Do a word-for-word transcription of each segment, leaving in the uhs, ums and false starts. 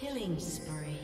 Killing spree.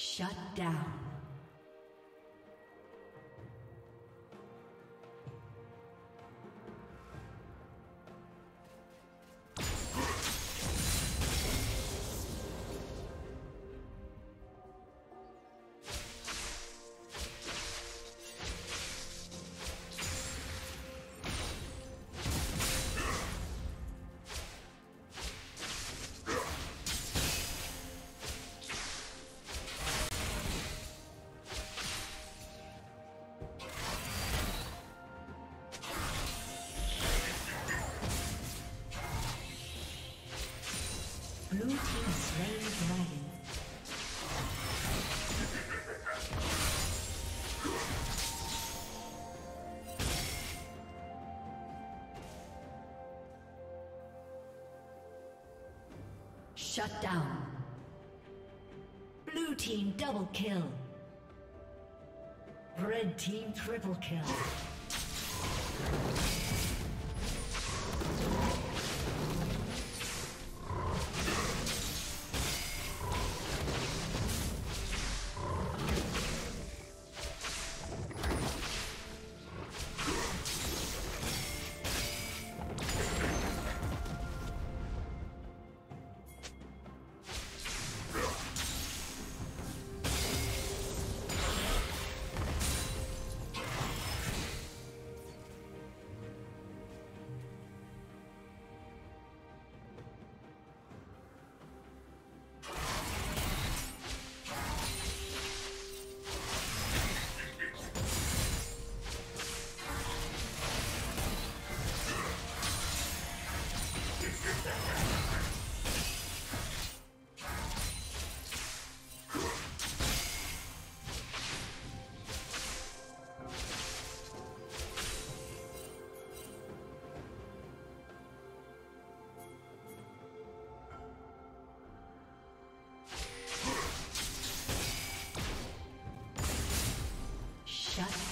Shut down. Shut down. Blue team double kill. Red team triple kill. Shut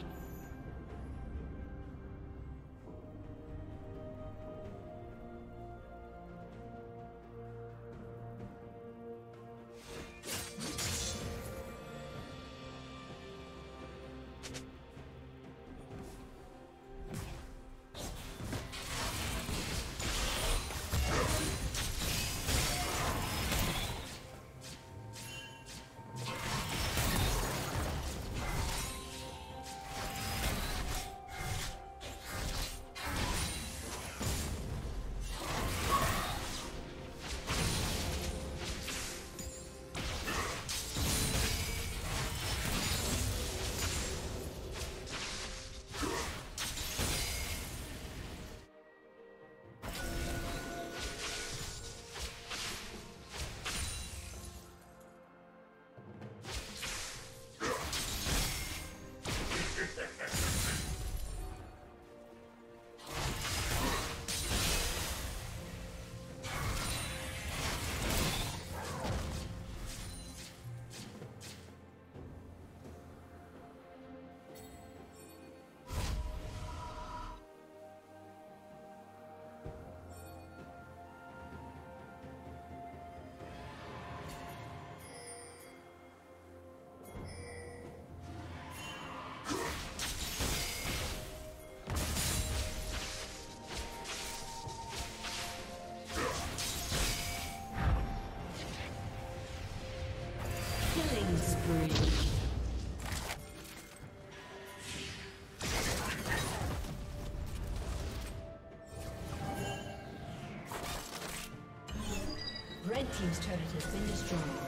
Red Team's turret has been destroyed.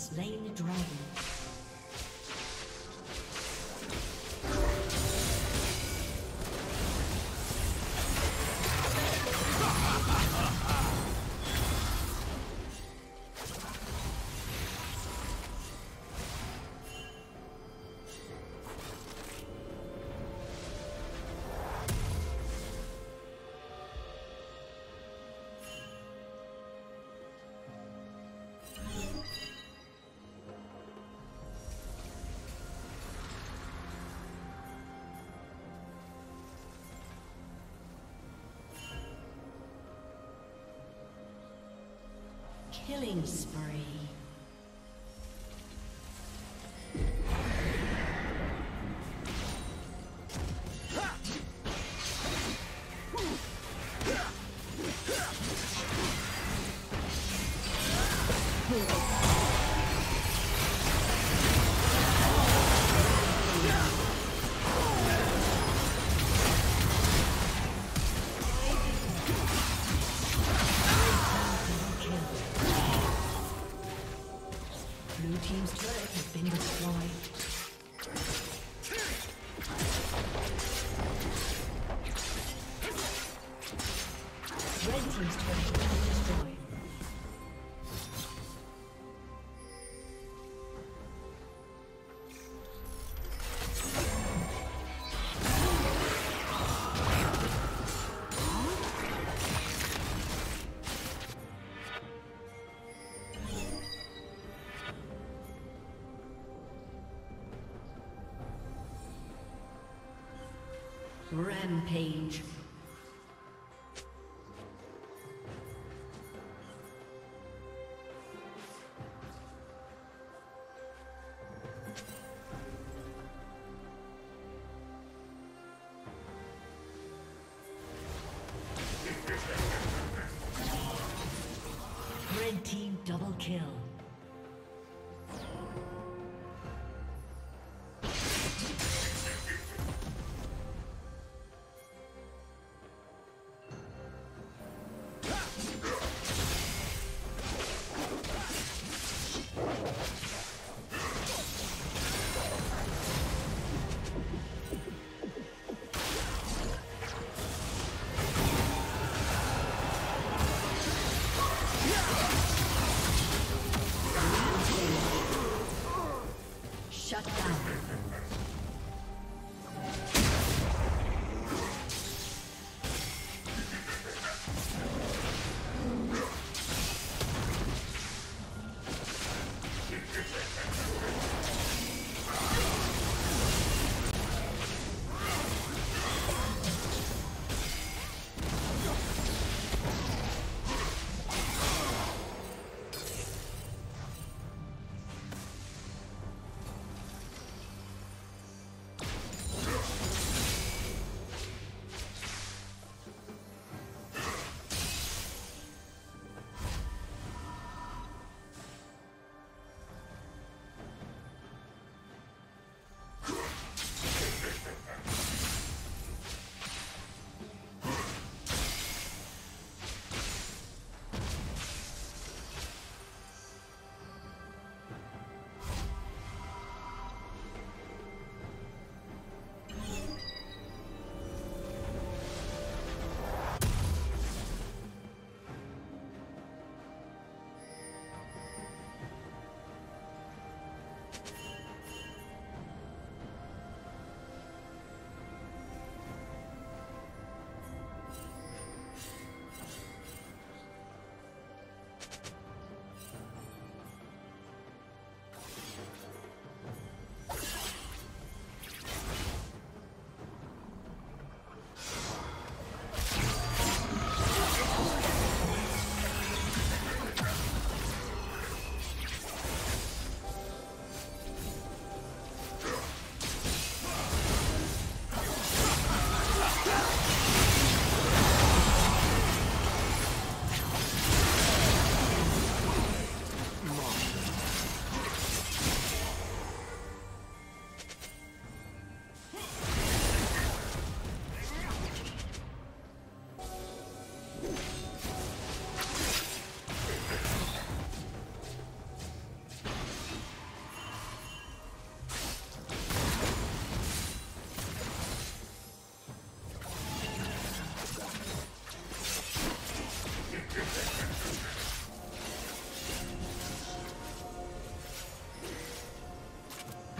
Slain the dragon. Killing spree. Rampage. Red Team double kill. Shut down.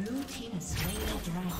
Blue team has slain the dragon.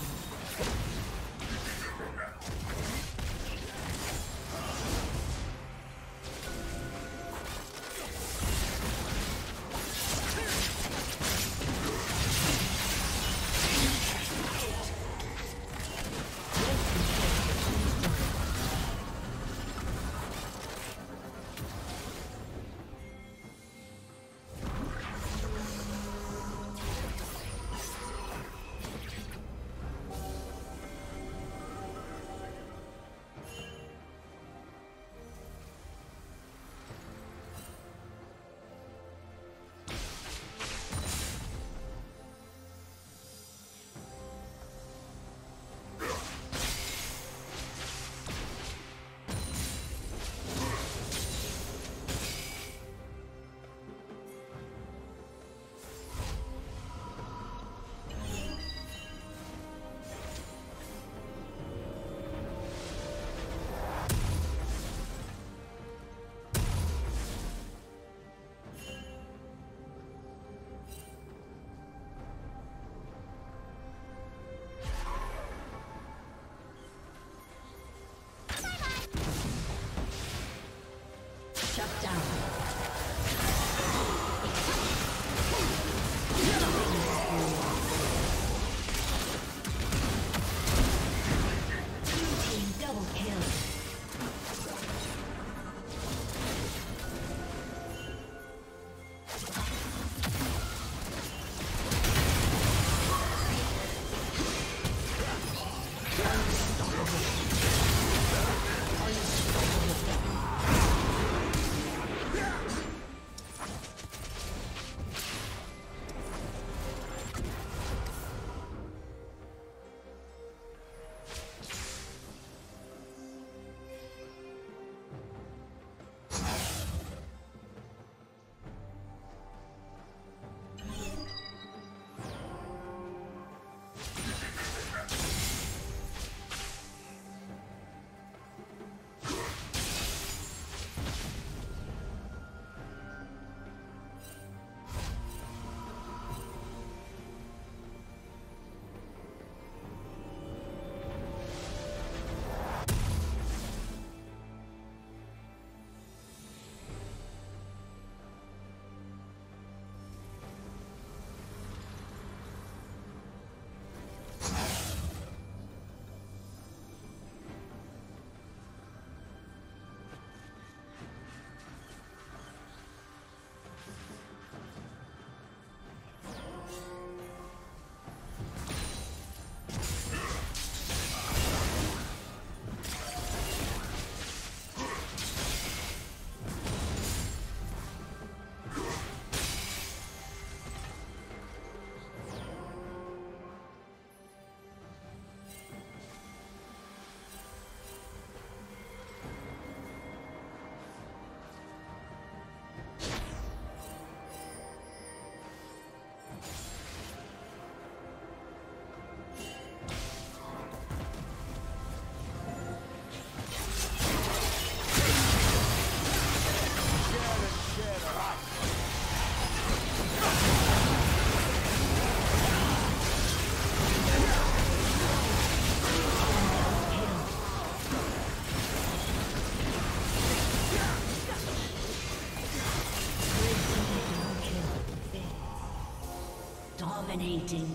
Dominating.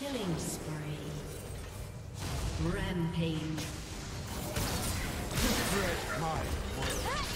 Killing spree. Rampage. Break my voice.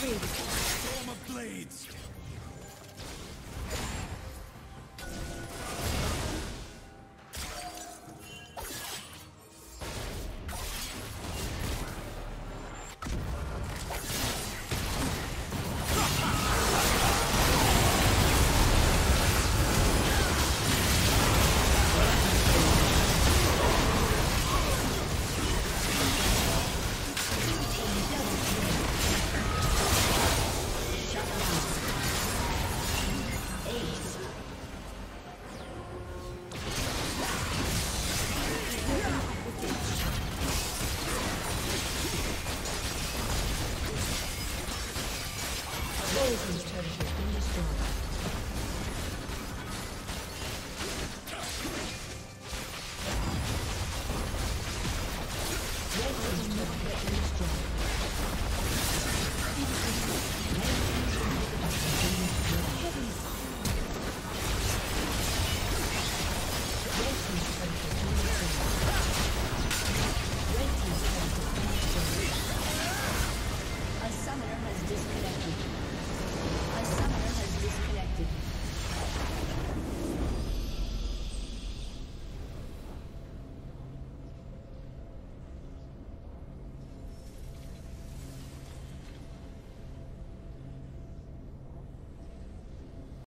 Storm of blades! Disconnected.